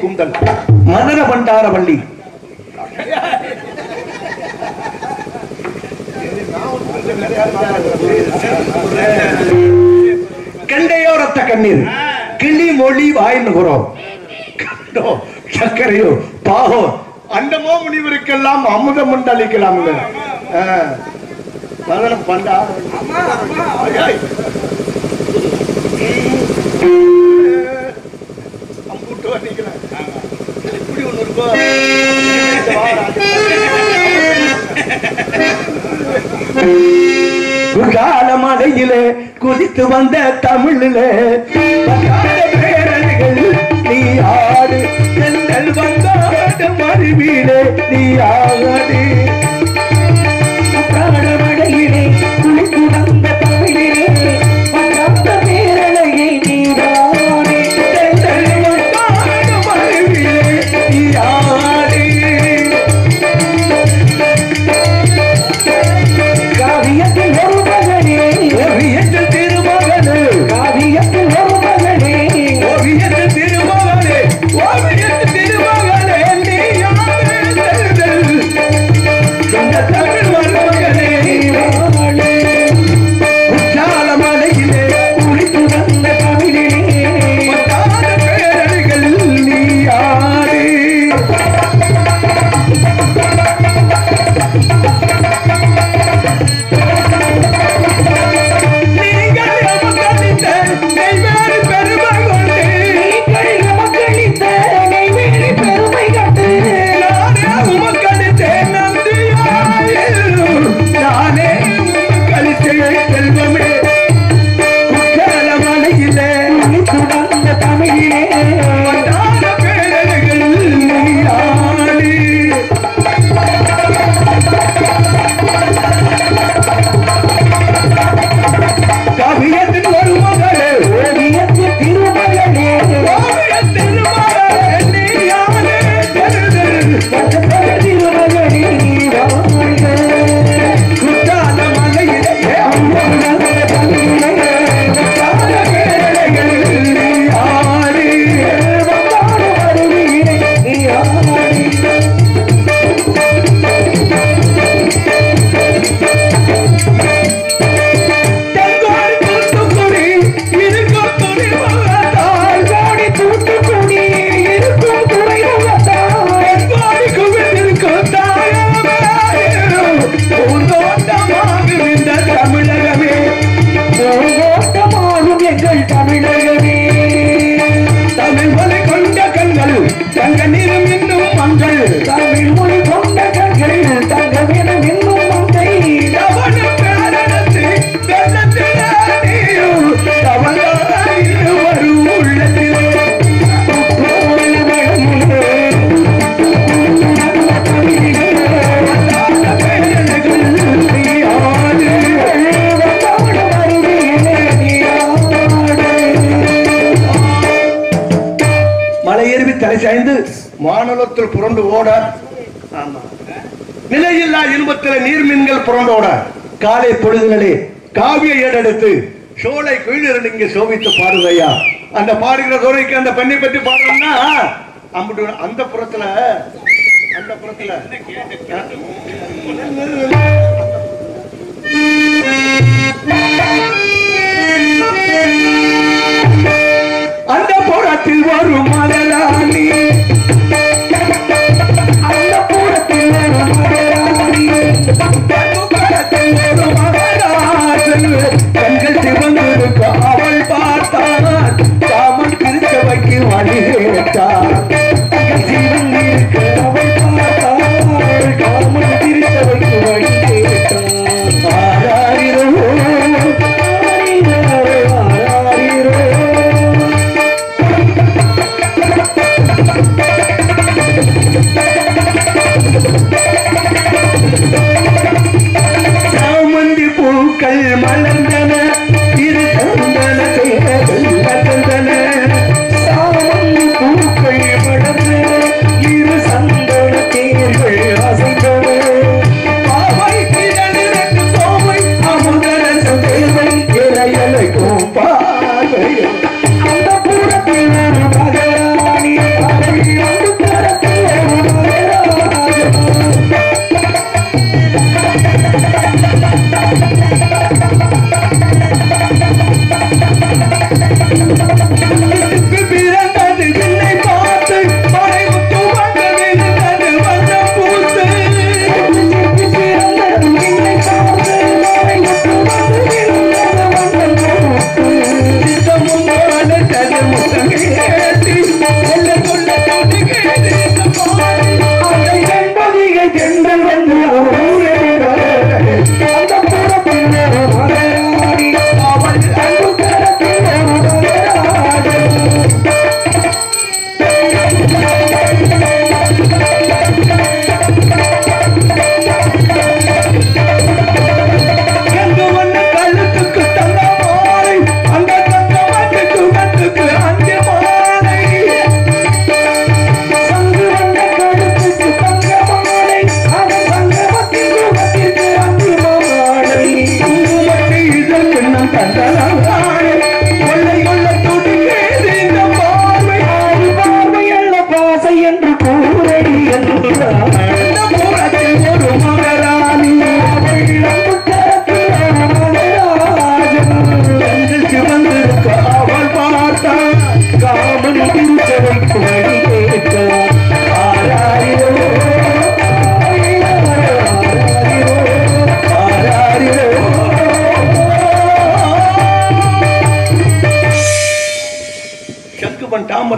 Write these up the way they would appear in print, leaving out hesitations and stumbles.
கூந்தல் மதன பண்டார பள்ளி கண்டையோ ரத்த கண்ணீர் கிளி மொழி வாயின்கிறோம் சக்கரையோ பாகோ அண்டமோ முனிவருக்கெல்லாம் அமுதம் உண்டு அளிக்கலாம் மதன பண்டார கால மலையிலே குதித்து வந்த தமிழிலே நீ ஆடு செந்தல் வந்தாடு மறுவீடே நீ ஆகாது கால மலையிலே குளித்து வந்த தமிழிலே மானலத்தில் புரண்டு ஓட நிலையில்லா இன்பத்தில் நீர்மீன்கள் புரண்டு ஓட காலை பொழுதுகளே காவிய ஏடெடுத்து சோலை குயிலிருந்து இங்கே சோபித்து பாடுதையா அந்த பாடுகிற துறைக்கு அந்த பெண்ணை பற்றி பாடுறோம்னா அந்த புறத்துல அந்த புறத்தில் ஒரு மலராணி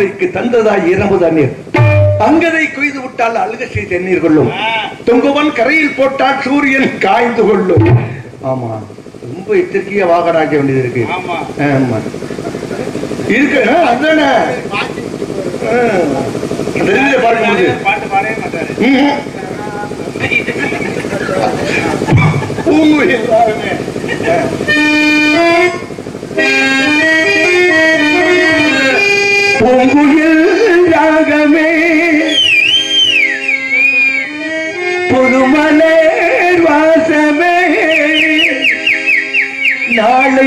பரம்பரைக்கு தந்ததா இரவு தண்ணீர். தங்கதை குய்து விட்டால் அழுகசி தண்ணீர் கொள்ளும். தொங்குவன் கரையில் போட்டால் சூரியன் காய்ந்து கொள்ளும். ஆமா, ரொம்ப எச்சரிக்கையா வாகனம் ஆக்க வேண்டியது இருக்கு. இருக்கு அதுதானே பார்க்க முடியும். பொதுமலை வாசமே நாளை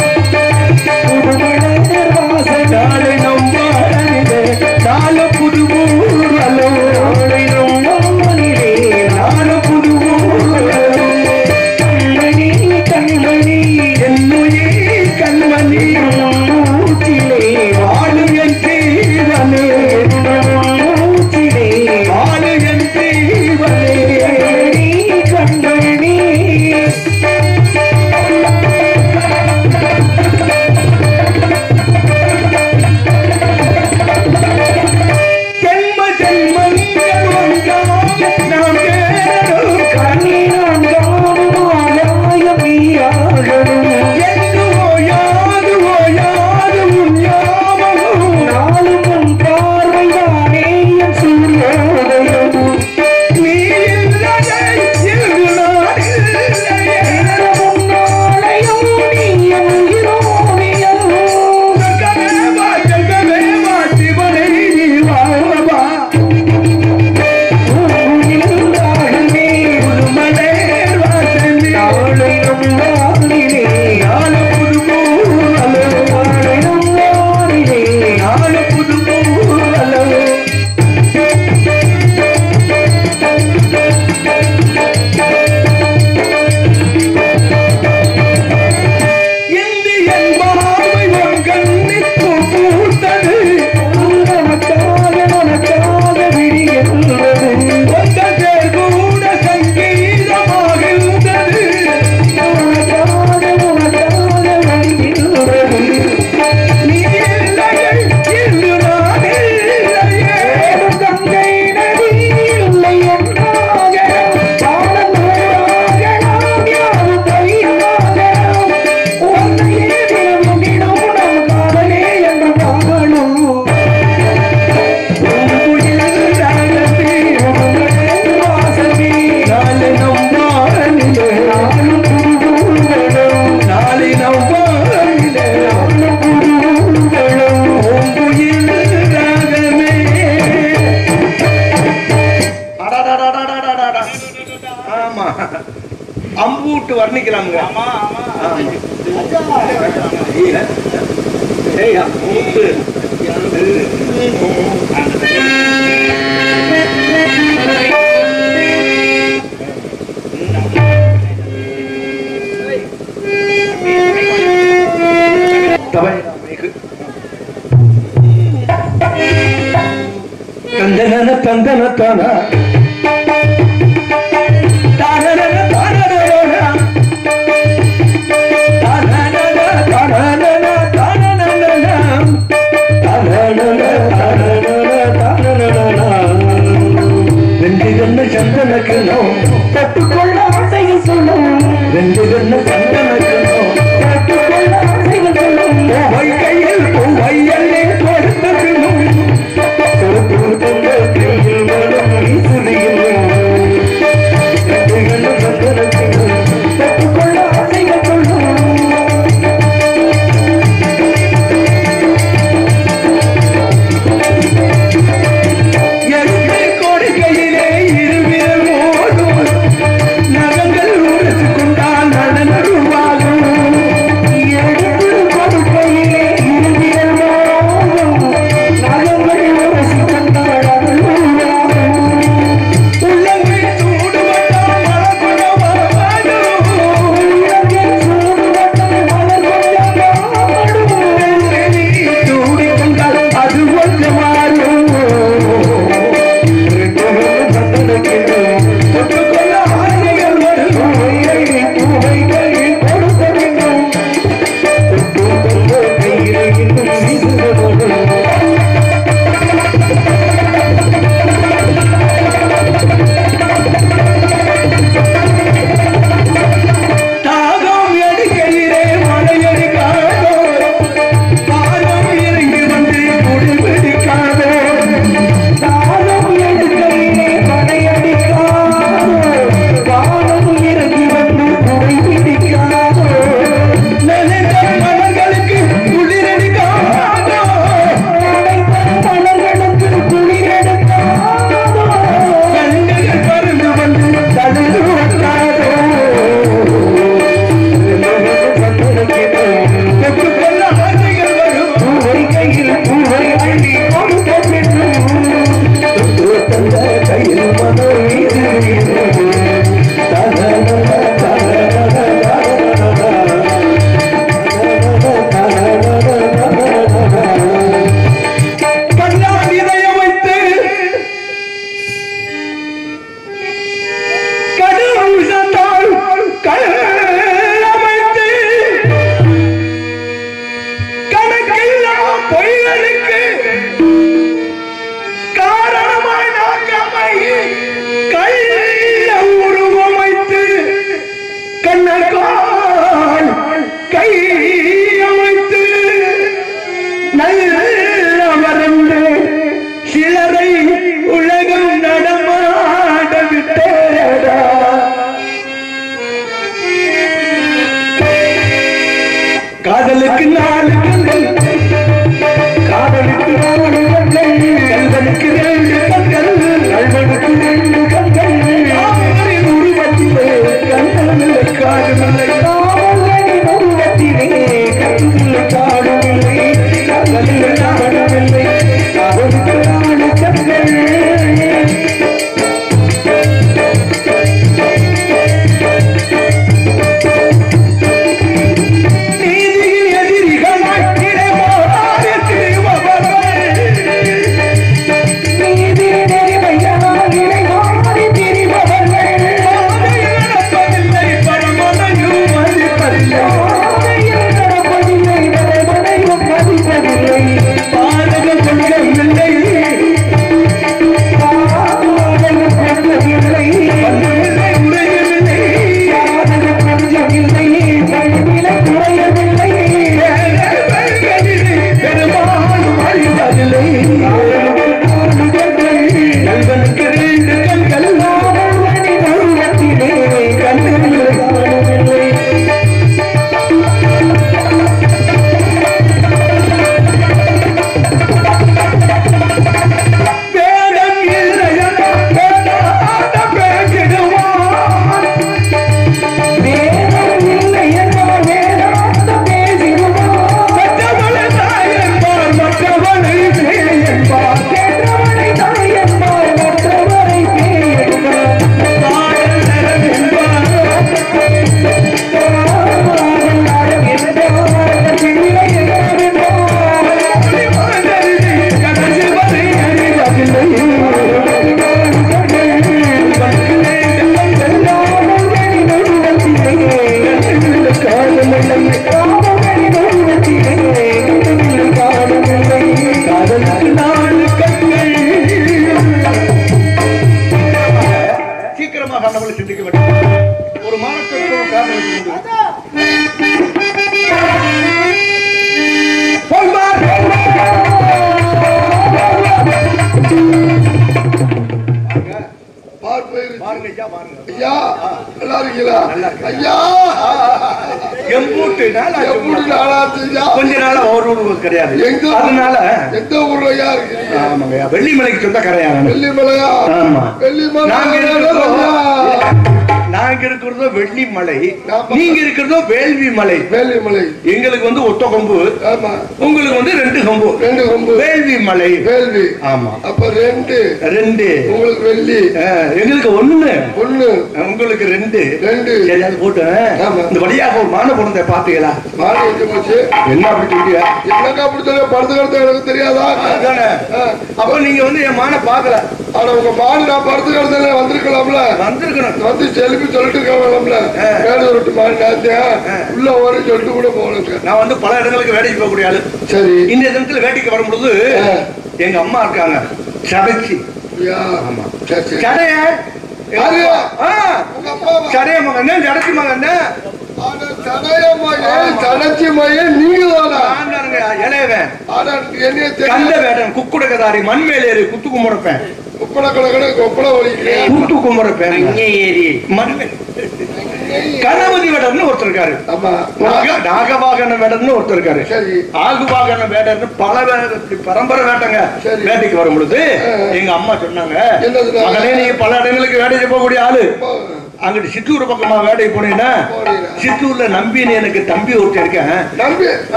நாளை நம் வானிலே நாலு புது ஊர்வலம் நாளை நம் வானிலே நாலு புது ஊர்வலம் கண்மணி என்னுயே கண்மணி மூச்சிலே வாழு என் தீவனே மூச்சிலே வாழு என் தீவனே கண்மணி ஜென்ம ஜென்மங்கள் ஒன்றாக நாம் கேளும் கனி நாம் காணும்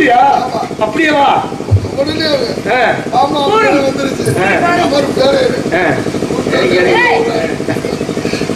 அப்படியா அப்படியே வா உடனே ஆமா வந்துருச்சு அவர்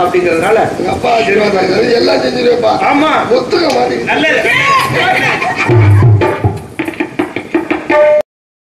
அப்படிங்கிறதுனால அப்பா ஆசீர்வாதம் எல்லாம் செஞ்சிருப்பா ஆமா ஒத்துக்க மாட்டீங்க நல்லது